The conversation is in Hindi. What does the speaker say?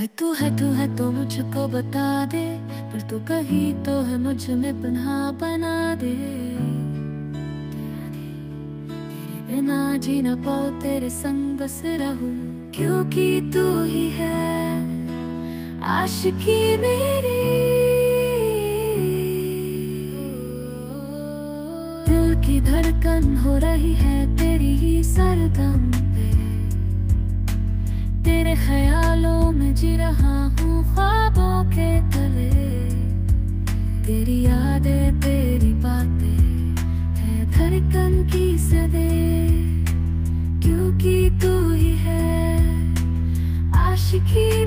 है तू मुझको बता दे, पर तू कहीं तो है मुझ में पन्हा बना दे। बिना जी ना पाओ तेरे संग बस रहूं, क्योंकि तू ही है आशिकी मेरी। दिल की धड़कन हो रही है तेरी ही सरदम पे, तेरे ख्यालों में जी रहा हूँ ख्वाबों के तले। तेरी यादें तेरी बातें है धड़कन की सदे, क्योंकि तू ही है आशिकी।